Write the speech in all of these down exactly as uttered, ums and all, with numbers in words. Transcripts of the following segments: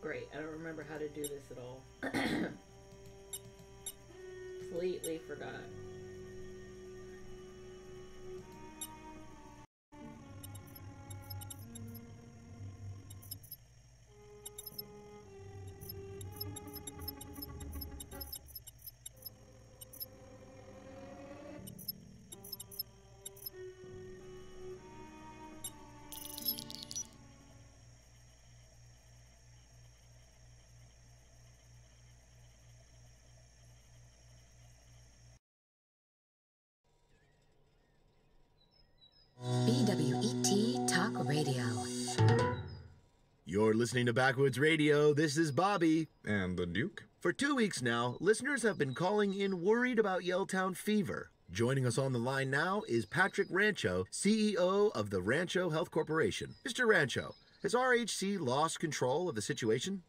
Great, I don't remember how to do this at all. Completely forgot. W E T Talk Radio. You're listening to Backwoods Radio. This is Bobby. And the Duke. For two weeks now, listeners have been calling in worried about Yelltown fever. Joining us on the line now is Patrick Rancho, C E O of the Rancho Health Corporation. Mister Rancho, has R H C lost control of the situation?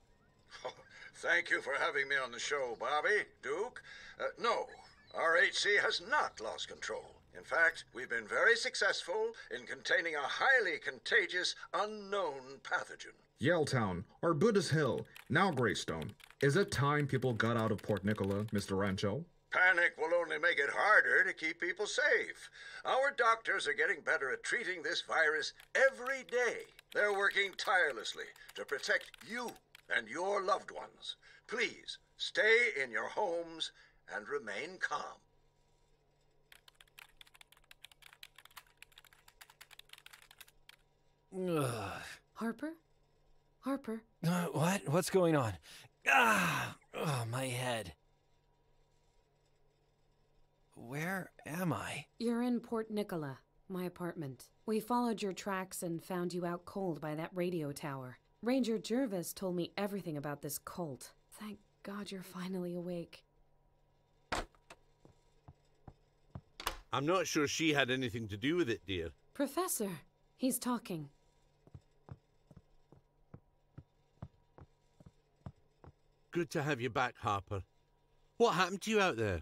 Oh, thank you for having me on the show, Bobby. Duke? Uh, no, R H C has not lost control. In fact, we've been very successful in containing a highly contagious, unknown pathogen. Yelltown, Arbutus Hill, now Greystone. Is it time people got out of Port Nicola, Mister Rancho? Panic will only make it harder to keep people safe. Our doctors are getting better at treating this virus every day. They're working tirelessly to protect you and your loved ones. Please, stay in your homes and remain calm. Ugh. Harper? Harper? Uh, what? What's going on? Ah! Oh, my head. Where am I? You're in Port Nicola, my apartment. We followed your tracks and found you out cold by that radio tower. Ranger Jervis told me everything about this cult. Thank God you're finally awake. I'm not sure she had anything to do with it, dear. Professor, he's talking. Good to have you back, Harper. What happened to you out there?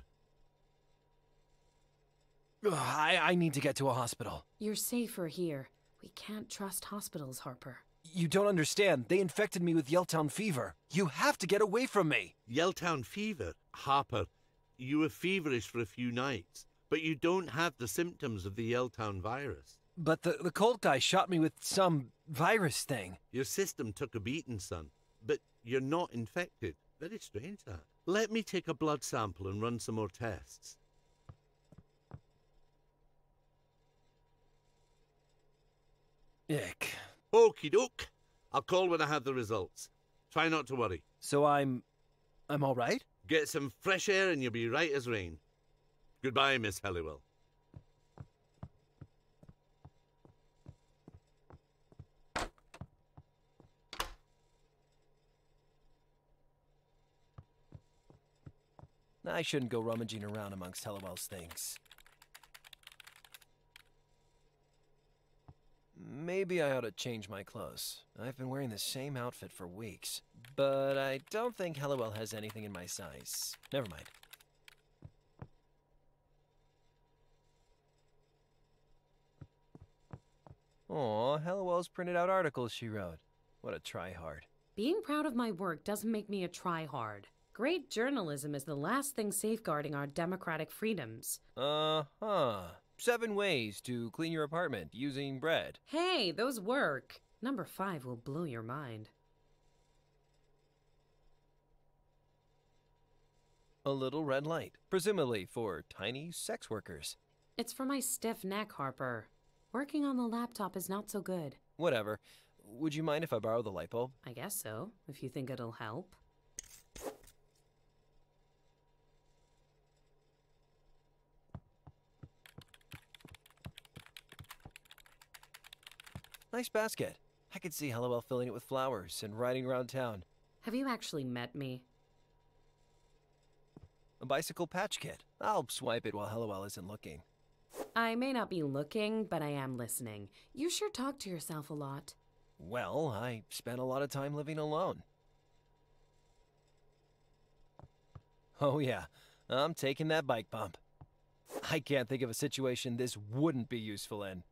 Ugh, I, I need to get to a hospital. You're safer here. We can't trust hospitals, Harper. You don't understand. They infected me with Yelltown fever. You have to get away from me. Yelltown fever? Harper, you were feverish for a few nights, but you don't have the symptoms of the Yelltown virus. But the, the cold guy shot me with some virus thing. Your system took a beating, son, but you're not infected. Very strange, that. Let me take a blood sample and run some more tests. Ick. Okie doke. I'll call when I have the results. Try not to worry. So I'm... I'm all right? Get some fresh air and you'll be right as rain. Goodbye, Miss Helliwell. I shouldn't go rummaging around amongst Helliwell's things. Maybe I ought to change my clothes. I've been wearing the same outfit for weeks, but I don't think Helliwell has anything in my size. Never mind. Aw, Helliwell's printed out articles she wrote. What a tryhard. Being proud of my work doesn't make me a tryhard. Great journalism is the last thing safeguarding our democratic freedoms. Uh-huh. Seven ways to clean your apartment using bread. Hey, those work. Number five will blow your mind. A little red light, presumably for tiny sex workers. It's for my stiff neck, Harper. Working on the laptop is not so good. Whatever. Would you mind if I borrow the light bulb? I guess so, if you think it'll help. Nice basket. I could see Helliwell filling it with flowers and riding around town. Have you actually met me? A bicycle patch kit. I'll swipe it while Helliwell isn't looking. I may not be looking, but I am listening. You sure talk to yourself a lot. Well, I spent a lot of time living alone. Oh yeah, I'm taking that bike bump. I can't think of a situation this wouldn't be useful in.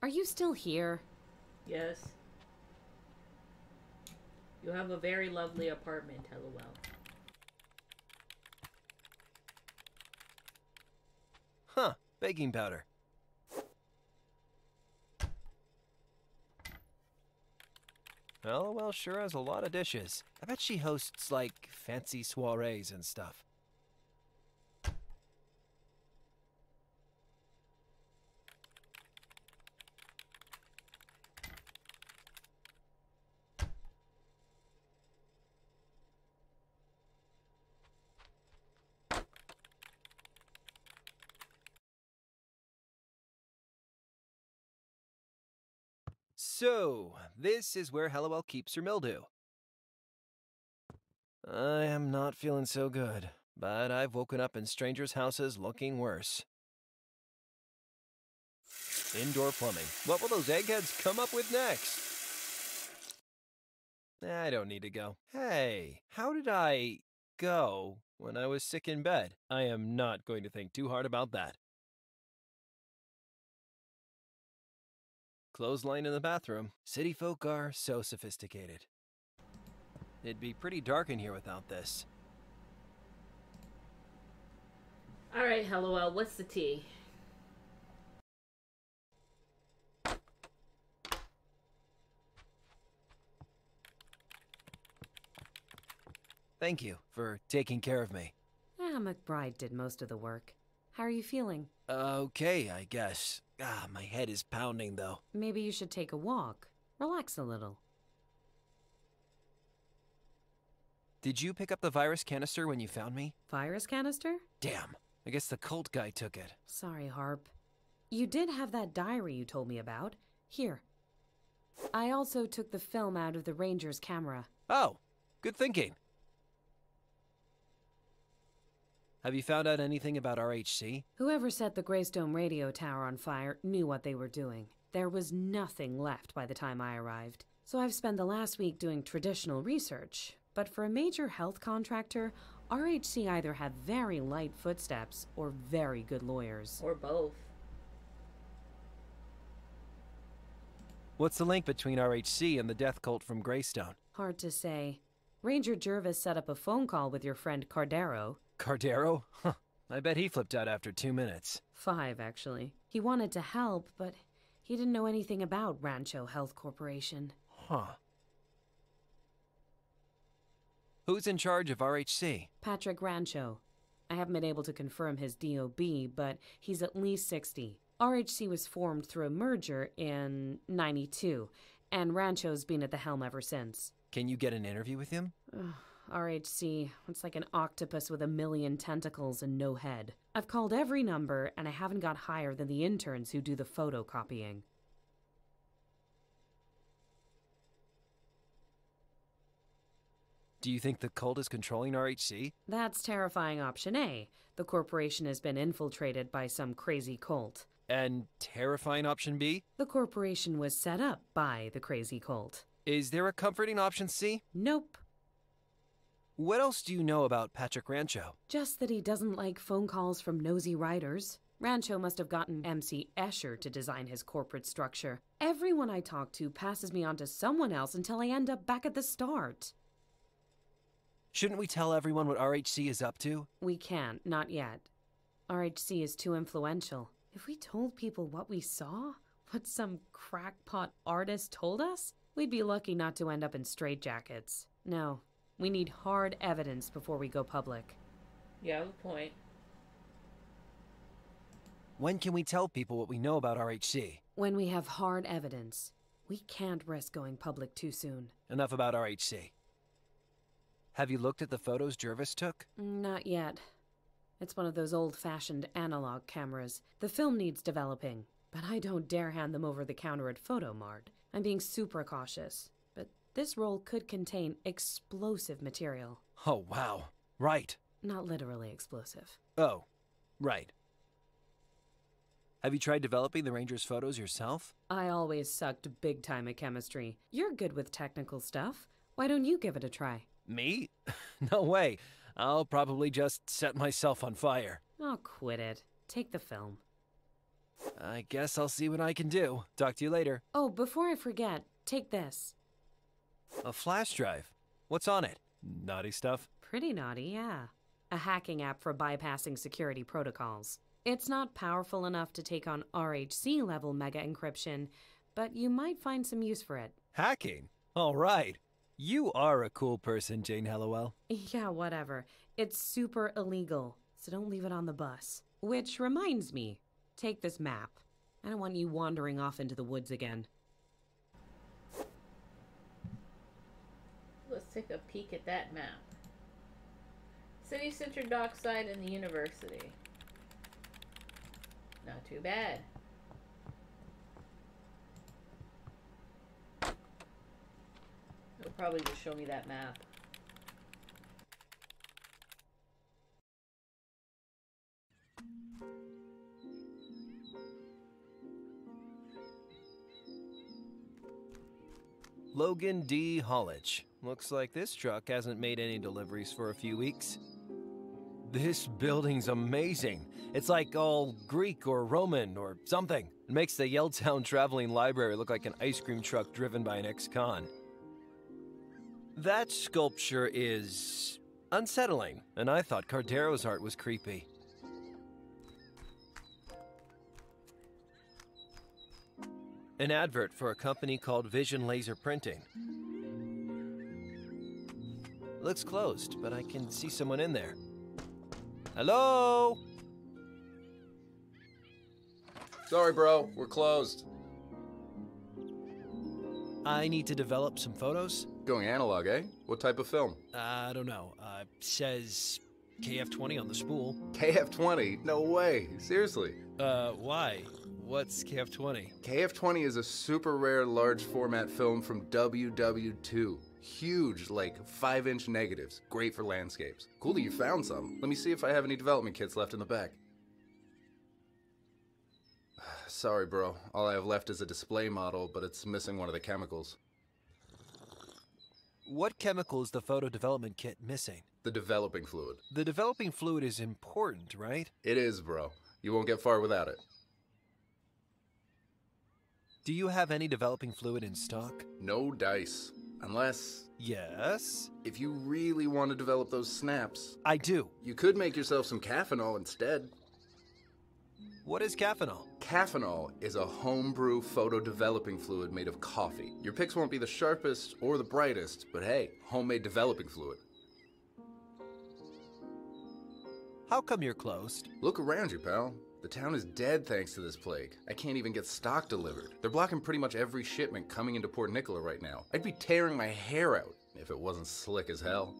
Are you still here? Yes. You have a very lovely apartment, Helliwell. Huh, baking powder. Helliwell sure has a lot of dishes. I bet she hosts, like, fancy soirees and stuff. So, this is where Helliwell keeps her mildew. I am not feeling so good, but I've woken up in strangers' houses looking worse. Indoor plumbing. What will those eggheads come up with next? I don't need to go. Hey, how did I go when I was sick in bed? I am not going to think too hard about that. Clothesline in the bathroom. City folk are so sophisticated. It'd be pretty dark in here without this. All right, Helliwell, what's the tea? Thank you for taking care of me. Ah, McBride did most of the work. How are you feeling? Okay, I guess. Ah, my head is pounding, though. Maybe you should take a walk. Relax a little. Did you pick up the virus canister when you found me? Virus canister? Damn. I guess the cult guy took it. Sorry, Harp. You did have that diary you told me about. Here. I also took the film out of the Ranger's camera. Oh, good thinking. Have you found out anything about R H C? Whoever set the Greystone radio tower on fire knew what they were doing. There was nothing left by the time I arrived. So I've spent the last week doing traditional research. But for a major health contractor, R H C either have very light footsteps or very good lawyers. Or both. What's the link between R H C and the death cult from Greystone? Hard to say. Ranger Jervis set up a phone call with your friend Cardero. Cardero? Huh. I bet he flipped out after two minutes. Five, actually. He wanted to help, but he didn't know anything about Rancho Health Corporation. Huh. Who's in charge of R H C? Patrick Rancho. I haven't been able to confirm his D O B, but he's at least sixty. R H C was formed through a merger in ninety-two, and Rancho's been at the helm ever since. Can you get an interview with him? Ugh. R H C, it's like an octopus with a million tentacles and no head. I've called every number, and I haven't got higher than the interns who do the photocopying. Do you think the cult is controlling R H C? That's terrifying option A. The corporation has been infiltrated by some crazy cult. And terrifying option B? The corporation was set up by the crazy cult. Is there a comforting option C? Nope. What else do you know about Patrick Rancho? Just that he doesn't like phone calls from nosy writers. Rancho must have gotten M C Escher to design his corporate structure. Everyone I talk to passes me on to someone else until I end up back at the start. Shouldn't we tell everyone what R H C is up to? We can't, not yet. R H C is too influential. If we told people what we saw, what some crackpot artist told us, we'd be lucky not to end up in straitjackets. No. We need hard evidence before we go public. You have a point. When can we tell people what we know about R H C? When we have hard evidence. We can't risk going public too soon. Enough about R H C. Have you looked at the photos Jervis took? Not yet. It's one of those old-fashioned analog cameras. The film needs developing, but I don't dare hand them over the counter at Photomart. I'm being super cautious. This roll could contain explosive material. Oh, wow. Right. Not literally explosive. Oh, right. Have you tried developing the Ranger's photos yourself? I always sucked big time at chemistry. You're good with technical stuff. Why don't you give it a try? Me? No way. I'll probably just set myself on fire. Oh, quit it. Take the film. I guess I'll see what I can do. Talk to you later. Oh, before I forget, take this. A flash drive? What's on it? Naughty stuff? Pretty naughty, yeah. A hacking app for bypassing security protocols. It's not powerful enough to take on R H C-level mega-encryption, but you might find some use for it. Hacking? All right. You are a cool person, Jane Helliwell. Yeah, whatever. It's super illegal, so don't leave it on the bus. Which reminds me, take this map. I don't want you wandering off into the woods again. Let's take a peek at that map. City Center, Dockside, and the University. Not too bad. It'll probably just show me that map. Logan D. Hollich. Looks like this truck hasn't made any deliveries for a few weeks. This building's amazing. It's like all Greek or Roman or something. It makes the Yelltown Traveling Library look like an ice cream truck driven by an ex-con. That sculpture is unsettling, and I thought Cardero's art was creepy. An advert for a company called Vision Laser Printing. Looks closed, but I can see someone in there. Hello? Sorry, bro. We're closed. I need to develop some photos. Going analog, eh? What type of film? Uh, I don't know. Uh, it says K F twenty on the spool. K F twenty? No way. Seriously. Uh, why? What's K F twenty? K F twenty is a super rare large format film from W W two. Huge, like five inch negatives. Great for landscapes. Cool that you found some. Let me see if I have any development kits left in the back. Sorry, bro. All I have left is a display model, but it's missing one of the chemicals. What chemical is the photo development kit missing? The developing fluid. The developing fluid is important, right? It is, bro. You won't get far without it. Do you have any developing fluid in stock? No dice. Unless... Yes? If you really want to develop those snaps... I do. You could make yourself some caffeinol instead. What is caffeinol? Caffeinol is a homebrew photo-developing fluid made of coffee. Your picks won't be the sharpest or the brightest, but hey, homemade developing fluid. How come you're closed? Look around you, pal. The town is dead thanks to this plague. I can't even get stock delivered. They're blocking pretty much every shipment coming into Port Nicola right now. I'd be tearing my hair out if it wasn't slick as hell.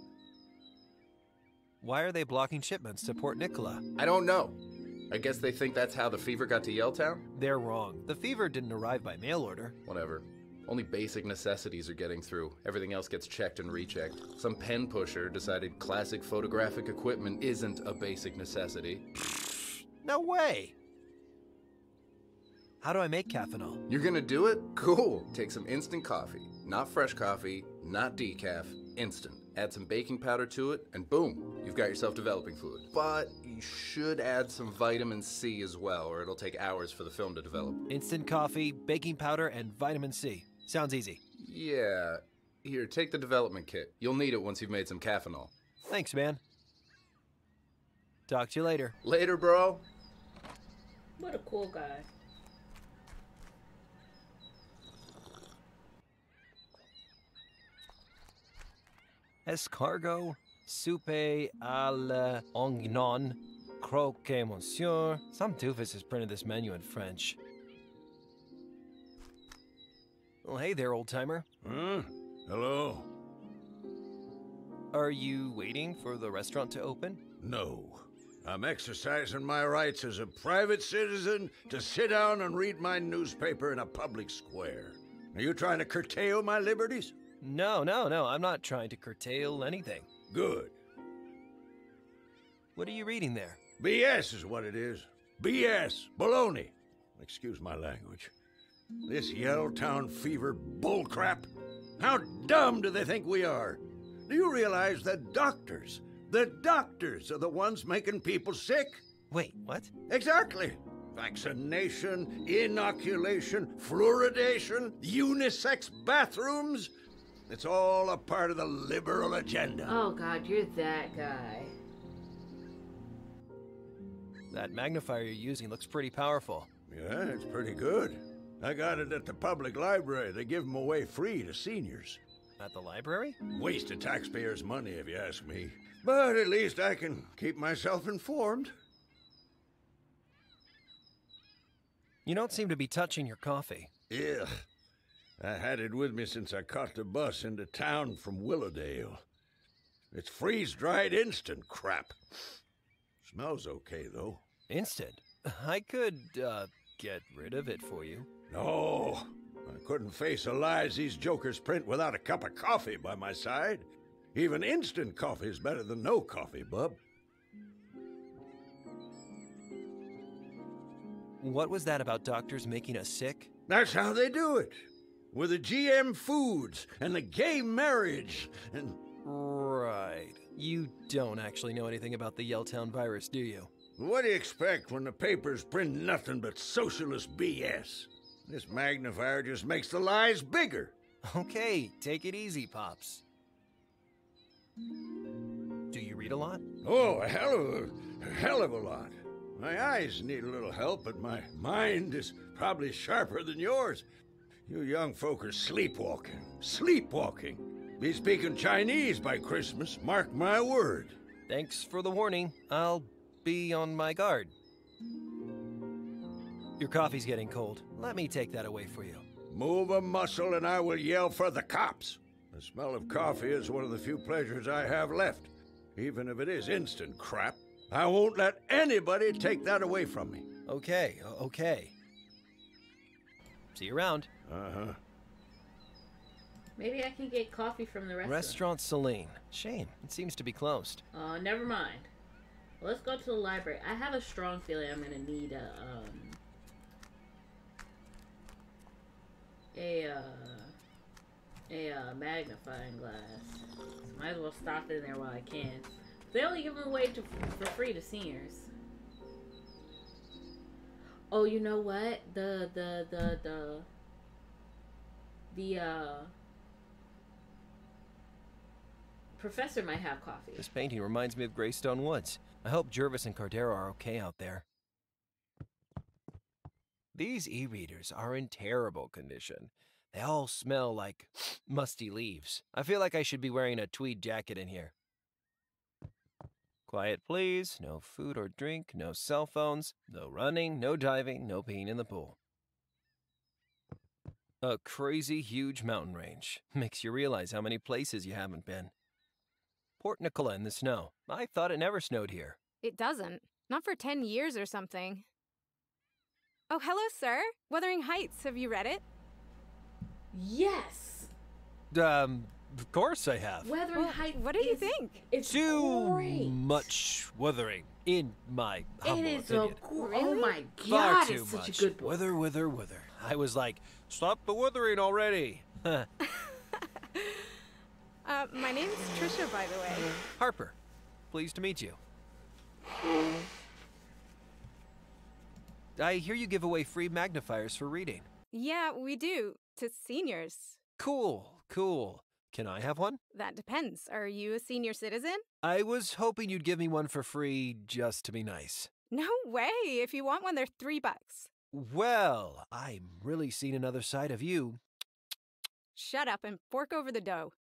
Why are they blocking shipments to Port Nicola? I don't know. I guess they think that's how the fever got to Yelltown? They're wrong. The fever didn't arrive by mail order. Whatever. Only basic necessities are getting through. Everything else gets checked and rechecked. Some pen pusher decided classic photographic equipment isn't a basic necessity. No way! How do I make caffeinol? You're gonna do it? Cool! Take some instant coffee. Not fresh coffee, not decaf, instant. Add some baking powder to it, and boom! You've got yourself developing fluid. But you should add some vitamin C as well, or it'll take hours for the film to develop. Instant coffee, baking powder, and vitamin C. Sounds easy. Yeah. Here, take the development kit. You'll need it once you've made some caffeinol. Thanks, man. Talk to you later. Later, bro! What a cool guy. Escargot, soupe à la ognon, croque monsieur. Some doofus has printed this menu in French. Well, hey there, old timer. Hmm? Hello? Are you waiting for the restaurant to open? No. I'm exercising my rights as a private citizen to sit down and read my newspaper in a public square. Are you trying to curtail my liberties? No, no, no. I'm not trying to curtail anything. Good. What are you reading there? B S is what it is. B S. Baloney. Excuse my language. This Yelltown fever bullcrap. How dumb do they think we are? Do you realize that doctors... The doctors are the ones making people sick. Wait, what? Exactly. Vaccination, inoculation, fluoridation, unisex bathrooms. It's all a part of the liberal agenda. Oh, God, you're that guy. That magnifier you're using looks pretty powerful. Yeah, it's pretty good. I got it at the public library. They give them away free to seniors. At the library? Waste of taxpayers' money, if you ask me. But at least I can keep myself informed. You don't seem to be touching your coffee. Ugh. I had it with me since I caught the bus into town from Willowdale. It's freeze-dried instant crap. Smells okay, though. Instant? I could, uh, get rid of it for you. No. I couldn't face the lies these jokers print without a cup of coffee by my side. Even instant coffee's better than no coffee, bub. What was that about doctors making us sick? That's how they do it. With the G M foods and the gay marriage and... Right. You don't actually know anything about the Yelltown virus, do you? What do you expect when the papers print nothing but socialist B S? This magnifier just makes the lies bigger. Okay, take it easy, Pops. Do you read a lot? Oh, a hell of a, a hell of a lot. My eyes need a little help, but my mind is probably sharper than yours. You young folk are sleepwalking, sleepwalking. Be speaking Chinese by Christmas, mark my word. Thanks for the warning. I'll be on my guard. Your coffee's getting cold. Let me take that away for you. Move a muscle and I will yell for the cops. The smell of coffee is one of the few pleasures I have left. Even if it is instant crap, I won't let anybody take that away from me. Okay, okay. See you around. Uh-huh. Maybe I can get coffee from the restaurant. Restaurant Celine. Shame. It seems to be closed. Oh, uh, never mind. Let's go to the library. I have a strong feeling I'm going to need a... Um... A, uh, a uh, magnifying glass. So might as well stop in there while I can. They only give them away to, for free to seniors. Oh, you know what? The, the, the, the, the, uh, professor might have coffee. This painting reminds me of Greystone Woods. I hope Jervis and Cardero are okay out there. These e-readers are in terrible condition. They all smell like musty leaves. I feel like I should be wearing a tweed jacket in here. Quiet, please. No food or drink, no cell phones, no running, no diving, no peeing in the pool. A crazy huge mountain range. Makes you realize how many places you haven't been. Port Nicola in the snow. I thought it never snowed here. It doesn't. Not for ten years or something. Oh, hello, sir. Wuthering Heights. Have you read it? Yes. Um, of course I have. Wuthering well, Heights. What do you think? It's too great. much Wuthering, in my humble opinion. It is opinion. a really? Oh my God! Far too it's such much. a good book. Wither, wither, wither. I was like, stop the withering already. uh, my name's Trisha, by the way. Harper, pleased to meet you. I hear you give away free magnifiers for reading. Yeah, we do. To seniors. Cool, cool. Can I have one? That depends. Are you a senior citizen? I was hoping you'd give me one for free just to be nice. No way. If you want one, they're three bucks. Well, I'm really seeing another side of you. Shut up and fork over the dough.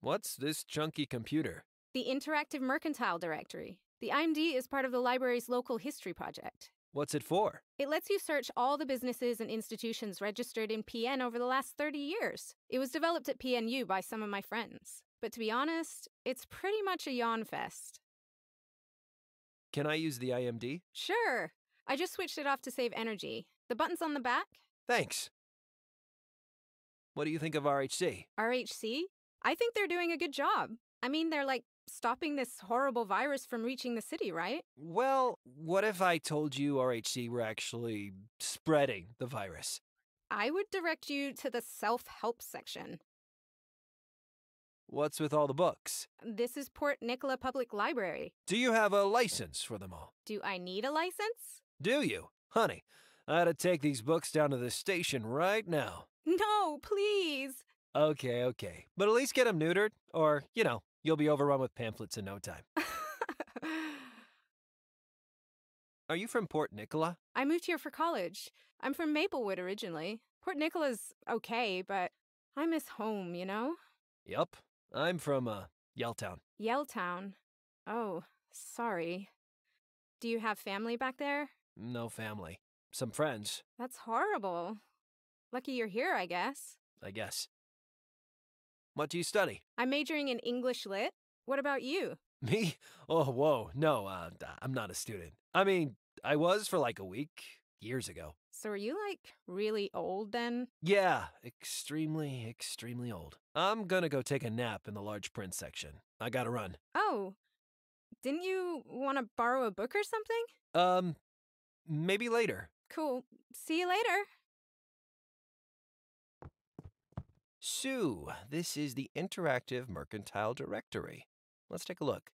What's this chunky computer? The Interactive Mercantile Directory. The I M D is part of the library's local history project. What's it for? It lets you search all the businesses and institutions registered in P N over the last thirty years. It was developed at P N U by some of my friends. But to be honest, it's pretty much a yawn fest. Can I use the I M D? Sure. I just switched it off to save energy. The button's on the back. Thanks. What do you think of R H C? R H C? I think they're doing a good job. I mean, they're like... stopping this horrible virus from reaching the city, right? Well, what if I told you R H C were actually spreading the virus? I would direct you to the self-help section. What's with all the books? This is Port Nicola Public Library. Do you have a license for them all? Do I need a license? Do you? Honey, I ought to take these books down to the station right now. No, please. Okay, okay. But at least get them neutered, or, you know, you'll be overrun with pamphlets in no time. Are you from Port Nicola? I moved here for college. I'm from Maplewood originally. Port Nicola's okay, but I miss home, you know? Yup. I'm from, uh, Yelltown. Yelltown? Oh, sorry. Do you have family back there? No family. Some friends. That's horrible. Lucky you're here, I guess. I guess. What do you study? I'm majoring in English Lit. What about you? Me? Oh, whoa. No, uh, I'm not a student. I mean, I was for like a week, years ago. So are you like really old then? Yeah, extremely, extremely old. I'm gonna go take a nap in the large print section. I gotta run. Oh, didn't you want to borrow a book or something? Um, maybe later. Cool. See you later. Sue, this is the Interactive Mercantile Directory. Let's take a look.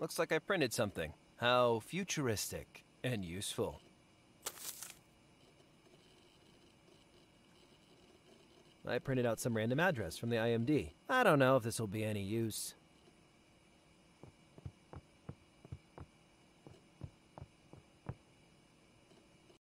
Looks like I printed something. How futuristic and useful. I printed out some random address from the I M D. I don't know if this will be any use.